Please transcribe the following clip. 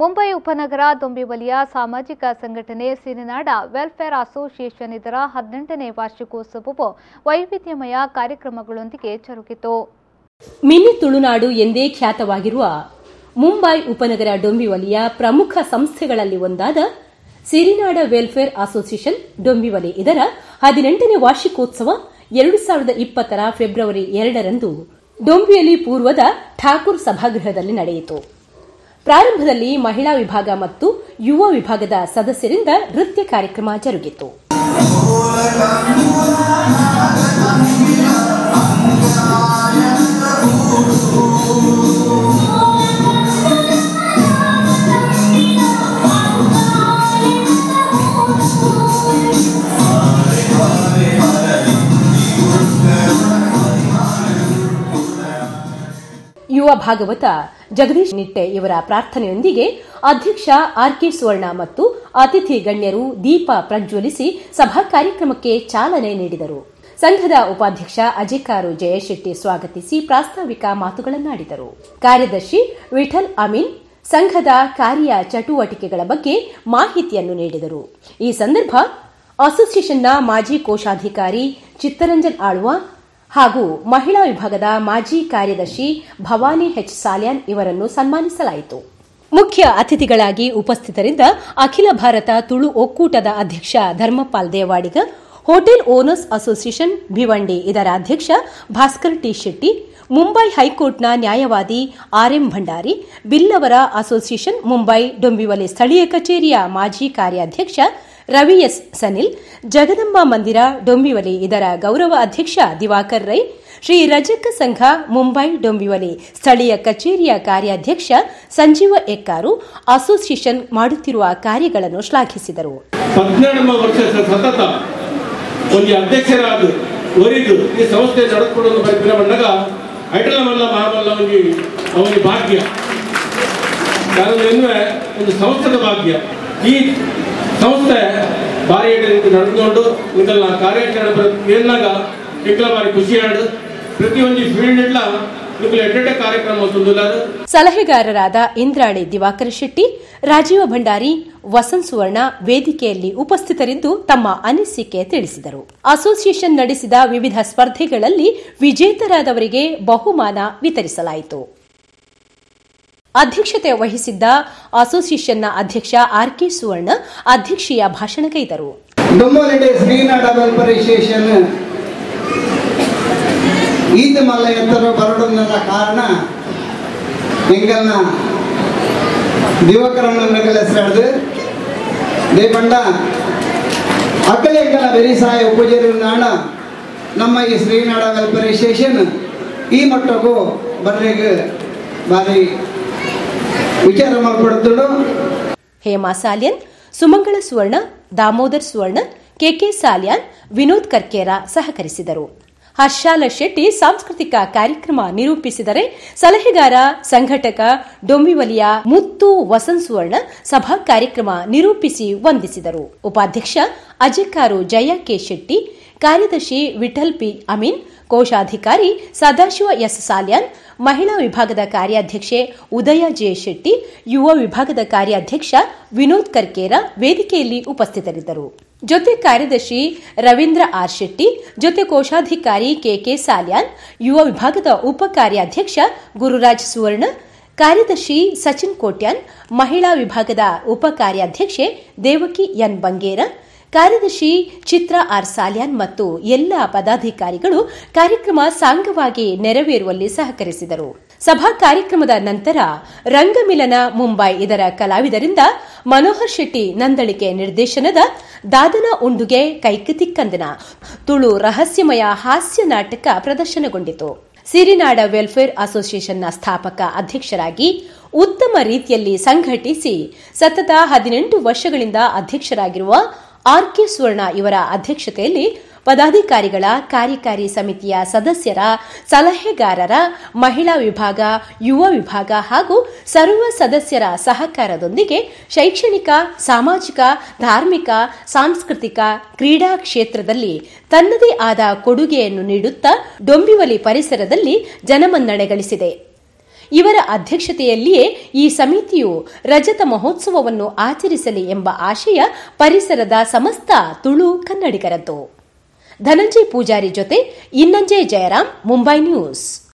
ಮುಂಬೈ ಉಪನಗರ ದೊಂಬಿವಲಿಯ ಸಾಮಾಜಿಕ ಸಂಘಟನೆ ಸಿರಿನಾಡ ವೆಲ್ಫೇರ್ ಅಸೋಸಿಯೇಷನ್ ಇದರ 18ನೇ ವಾರ್ಷಿಕೋತ್ಸವವು ವೈವಿಧ್ಯಮಯ ಕಾರ್ಯಕ್ರಮಗಳೊಂದಿಗೆ ಜರುಗಿತು. ಮಿನಿ ತುಳುನಾಡು ಎಂದೇ ಖ್ಯಾತವಾಗಿರುವ ಮುಂಬೈ ಉಪನಗರ ದೊಂಬಿವಲಿಯ ಪ್ರಮುಖ ಸಂಸ್ಥೆಗಳಲ್ಲಿ ಒಂದಾದ ಸಿರಿನಾಡ ವೆಲ್ಫೇರ್ ಅಸೋಸಿಯೇಷನ್ ದೊಂಬಿವಲಿ ಇದರ 18ನೇ ವಾರ್ಷಿಕೋತ್ಸವ 2020ರ ಫೆಬ್ರವರಿ 2ರಂದು ದೊಂಬಿವಲಿ ಪೂರ್ವದ ಠಾಕೂರ್ ಸಭಾಗೃಹದಲ್ಲಿ ನಡೆಯಿತು. ಪ್ರಾರಂಭದಲ್ಲಿ ಮಹಿಳಾ ವಿಭಾಗ ಮತ್ತು ಯುವ ವಿಭಾಗದ ಸದಸ್ಯರಿಂದ ನೃತ್ಯ ಕಾರ್ಯಕ್ರಮ ಜರುಗಿತು. ಯುವ ಭಾಗವತ ಜಗದೀಶ್ ನಿಟ್ಟೆ ಇವರ ಪ್ರಾರ್ಥನೆಯೊಂದಿಗೆ ಅಧ್ಯಕ್ಷ ಆರ್.ಕೆ. ಸುವರ್ಣ ಮತ್ತು ಅತಿಥಿ ಗಣ್ಯರು ದೀಪ ಪ್ರಜ್ವಲಿಸಿ ಸಭಾ ಕಾರ್ಯಕ್ರಮಕ್ಕೆ ಚಾಲನೆ ನೀಡಿದರು. ಸಂಘದ ಉಪಾಧ್ಯಕ್ಷ ಅಜಯ್ ಕಾರೋ ಜಯಶೆಟ್ಟಿ ಸ್ವಾಗತಿಸಿ ಪ್ರಾಸ್ತಾವಿಕ ಮಾತುಗಳನ್ನಾಡಿದರು. ಕಾರ್ಯದರ್ಶಿ ವಿಠಲ್ ಅಮೀನ್ ಸಂಘದ ಕಾರ್ಯ ಚಟುವಟಿಕೆಗಳ ಬಗ್ಗೆ ಮಾಹಿತಿಯನ್ನು ನೀಡಿದರು. ಈ ಸಂದರ್ಭ ಅಸೋಸಿಯೇಷನ್ನ ಮಾಜಿ ಕೋಶಾಧಿಕಾರಿ ಚಿತ್ರರಂಜನ್ ಆಳ್ವಾ ಹಾಗೂ ಮಹಿಳಾ ವಿಭಾಗದ ಮಾಜಿ ಕಾರ್ಯದರ್ಶಿ ಭವಾನಿ ಹೆಚ್ ಸಾಲ್ಯಾನ್ ಇವರನ್ನು ಸನ್ಮಾನಿಸಲಾಯಿತು. ಮುಖ್ಯ ಅತಿಥಿಗಳಾಗಿ ಉಪಸ್ಥಿತರಿದ್ದ ಅಖಿಲ ಭಾರತ ತುಳು ಒಕ್ಕೂಟದ ಅಧ್ಯಕ್ಷ Dharmapal Devadiga, hotel owners association Bhiwandi ಇದರ ಅಧ್ಯಕ್ಷ ಭಾಸ್ಕರ್ ಟಿ ಶೆಟ್ಟಿ, ಮುಂಬೈ ಹೈಕೋರ್ಟ್ನ ನ್ಯಾಯವಾದಿ ಆರ್.ಎಂ. ಭಂಡಾರಿ, ಬಿಲ್ಲವರ ಅಸೋಸಿಯೇಷನ್ ಮುಂಬೈ ಡೊಂಬಿವಲಿ ಸ್ಥಳೀಯ ಕಚೇರಿಯ ಮಾಜಿ ಕಾರ್ಯಾಧ್ಯಕ್ಷ ರವಿ ಎಸ್ ಸನಿಲ್, ಜಗದಂಬ ಮಂದಿರ ಡೊಂಬಿವಲಿ ಇದರ ಗೌರವ ಅಧ್ಯಕ್ಷ ದಿವಾಕರ್ ರೈ, ಶ್ರೀ ರಜಕ ಸಂಘ ಮುಂಬೈ ಡೊಂಬಿವಲಿ ಸ್ಥಳೀಯ ಕಚೇರಿಯ ಕಾರ್ಯಾಧ್ಯಕ್ಷ ಸಂಜೀವ ಎಕ್ಕಾರು ಅಸೋಸಿಯೇಷನ್ ಮಾಡುತ್ತಿರುವ ಕಾರ್ಯಗಳನ್ನು ಶ್ಲಾಘಿಸಿದರು. ಸಂಸ್ಥೆ ಭಾರಿ ರೀತಿ ನಡೆದುಕೊಂಡು ಇಂದಲ್ಲ ಕಾರ್ಯಾಚರಣೆ ಏನಾಗ ಇಂಕಲ ಭಾರಿ ಖುಷಿಯಾಡು ಪ್ರತಿಯೊಂದು ಫೀಲ್ಡ್ ಎಲ್ಲ ಸಲಹೆಗಾರರಾದ ಇಂದ್ರಾಣಿ ದಿವಾಕರ ಶೆಟ್ಟಿ, ರಾಜೀವ ಭಂಡಾರಿ, ವಸನ್ ಸುವರ್ಣ ವೇದಿಕೆಯಲ್ಲಿ ಉಪಸ್ಥಿತರಿದ್ದು ತಮ್ಮ ಅನಿಸಿಕೆ ತಿಳಿಸಿದರು. ಅಸೋಸಿಯೇಷನ್ ನಡೆಸಿದ ವಿವಿಧ ಸ್ಪರ್ಧೆಗಳಲ್ಲಿ ವಿಜೇತರಾದವರಿಗೆ ಬಹುಮಾನ ವಿತರಿಸಲಾಯಿತು. ಅಧ್ಯಕ್ಷತೆ ವಹಿಸಿದ್ದ ಅಸೋಸಿಯೇಷನ್ನ ಅಧ್ಯಕ್ಷ ಆರ್.ಕೆ. ಸುವರ್ಣ ಅಧ್ಯಕ್ಷೀಯ ಭಾಷಣ ಕೈದರು. ಈತ ಮಲ್ಲ ಎತ್ತರ ಬರಡನ್ನ ಕಾರಣ ಎಂಗಲ್ನ ದಿವಕರಣ್ಣನಗಳ ಹೆಸರಾಡ್ದು ದೇಪಂಡ ಅಕ್ಕಲೆಂಗಲ ಬೆರಿಸಾಯ ಉಪಜೇರಿ ನಾಡ ನಮ್ಮ ಈ ಶ್ರೀನಾಡ ವೆಲ್ಫೇರ್ ಅಸೋಸಿಯೇಷನ್ ಈ ಮಟ್ಟಕ್ಕೂ ಬರ್ರಿಗೆ ಭಾರಿ ವಿಚಾರ ಮಾಡ್ಕೊಡ್ತಳು. ಹೇಮಾ ಸಾಲಿಯನ್, ಸುಮಂಗಳ ಸುವರ್ಣ, ದಾಮೋದರ್ ಸುವರ್ಣ, ಕೆ.ಕೆ. ಸಾಲಿಯಾನ್, ವಿನೋದ್ ಕರ್ಕೇರ ಸಹಕರಿಸಿದರು. ಹರ್ಷಾಲ ಶೆಟ್ಟಿ ಸಾಂಸ್ಕೃತಿಕ ಕಾರ್ಯಕ್ರಮ ನಿರೂಪಿಸಿದರೆ ಸಲಹೆಗಾರ ಸಂಘಟಕ ಡೊಂಬಿವಲಿಯ ಮುತ್ತು ವಸನ್ ಸುವರ್ಣ ಸಭಾ ಕಾರ್ಯಕ್ರಮ ನಿರೂಪಿಸಿ ವಂದಿಸಿದರು. ಉಪಾಧ್ಯಕ್ಷ ಅಜಯ್ ಕಾರೋ ಜಯ ಕೆ ಶೆಟ್ಟಿ, ಕಾರ್ಯದರ್ಶಿ ವಿಠಲ್ಪಿ ಅಮೀನ್, ಕೋಶಾಧಿಕಾರಿ ಸದಾಶಿವ ಎಸ್ ಸಾಲ್ಯಾನ್, ಮಹಿಳಾ ವಿಭಾಗದ ಕಾರ್ಯಾಧ್ಯಕ್ಷೆ ಉದಯ ಜೆ ಶೆಟ್ಟಿ, ಯುವ ವಿಭಾಗದ ಕಾರ್ಯಾಧ್ಯಕ್ಷ ವಿನೋದ್ ಕರ್ಕೇರ ವೇದಿಕೆಯಲ್ಲಿ ಉಪಸ್ಥಿತರಿದ್ದರು. ಜೊತೆ ಕಾರ್ಯದರ್ಶಿ ರವೀಂದ್ರ ಆರ್ ಶೆಟ್ಟಿ, ಜೊತೆ ಕೋಶಾಧಿಕಾರಿ ಕೆ.ಕೆ. ಸಾಲ್ಯಾನ್, ಯುವ ವಿಭಾಗದ ಉಪ ಕಾರ್ಯಾಧ್ಯಕ್ಷ ಗುರುರಾಜ್ ಸುವರ್ಣ, ಕಾರ್ಯದರ್ಶಿ ಸಚಿನ್ ಕೋಟ್ಯಾನ್, ಮಹಿಳಾ ವಿಭಾಗದ ಉಪ ಕಾರ್ಯಾಧ್ಯಕ್ಷೆ ದೇವಕಿ ಎನ್ ಬಂಗೇರ, ಕಾರ್ಯದರ್ಶಿ ಚಿತ್ರಾ ಆರ್ ಸಾಲ್ಯಾನ್ ಮತ್ತು ಎಲ್ಲ ಪದಾಧಿಕಾರಿಗಳು ಕಾರ್ಯಕ್ರಮ ಸಾಂಗವಾಗಿ ನೆರವೇರುವಲ್ಲಿ ಸಹಕರಿಸಿದರು. ಸಭಾ ಕಾರ್ಯಕ್ರಮದ ನಂತರ ರಂಗಮಿಲನ ಮುಂಬೈ ಇದರ ಕಲಾವಿದರಿಂದ ಮನೋಹರ್ ಶೆಟ್ಟಿ ನಂದಳಿಕೆ ನಿರ್ದೇಶನದ ದಾದನ ಉಂಡುಗೆ ಕೈಕತಿಕ್ಕಂದನ ತುಳು ರಹಸ್ಯಮಯ ಹಾಸ್ಯ ನಾಟಕ ಪ್ರದರ್ಶನಗೊಂಡಿತು. ಸಿರಿನಾಡ ವೆಲ್ಫೇರ್ ಅಸೋಸಿಯೇಷನ್ನ ಸ್ಥಾಪಕ ಅಧ್ಯಕ್ಷರಾಗಿ ಉತ್ತಮ ರೀತಿಯಲ್ಲಿ ಸಂಘಟಿಸಿ ಸತತ 18 ವರ್ಷಗಳಿಂದ ಅಧ್ಯಕ್ಷರಾಗಿರುವ ಆರ್.ಕೆ. ಸುವರ್ಣ ಇವರ ಅಧ್ಯಕ್ಷತೆಯಲ್ಲಿ ಪದಾಧಿಕಾರಿಗಳ ಕಾರ್ಯಕಾರಿ ಸಮಿತಿಯ ಸದಸ್ಯರ, ಸಲಹೆಗಾರರ, ಮಹಿಳಾ ವಿಭಾಗ, ಯುವ ವಿಭಾಗ ಹಾಗೂ ಸರ್ವ ಸದಸ್ಯರ ಸಹಕಾರದೊಂದಿಗೆ ಶೈಕ್ಷಣಿಕ, ಸಾಮಾಜಿಕ, ಧಾರ್ಮಿಕ, ಸಾಂಸ್ಕೃತಿಕ, ಕ್ರೀಡಾ ಕ್ಷೇತ್ರದಲ್ಲಿ ತನ್ನದೇ ಆದ ಕೊಡುಗೆಯನ್ನು ನೀಡುತ್ತಾ ಡೊಂಬಿವಲಿ ಪರಿಸರದಲ್ಲಿ ಜನಮನ್ನಣೆ ಗಳಿಸಿದೆ. ಇವರ ಅಧ್ಯಕ್ಷತೆಯಲ್ಲಿಯೇ ಈ ಸಮಿತಿಯು ರಜತ ಮಹೋತ್ಸವವನ್ನು ಆಚರಿಸಲಿ ಎಂಬ ಆಶಯ ಪರಿಸರದ ಸಮಸ್ತ ತುಳು ಕನ್ನಡಿಗರದ್ದು. ಧನಂಜಯ ಪೂಜಾರಿ ಜೊತೆ ಇನ್ನಂಜೆ ಜಯರಾಮ್, ಮುಂಬೈ ನ್ಯೂಸ್.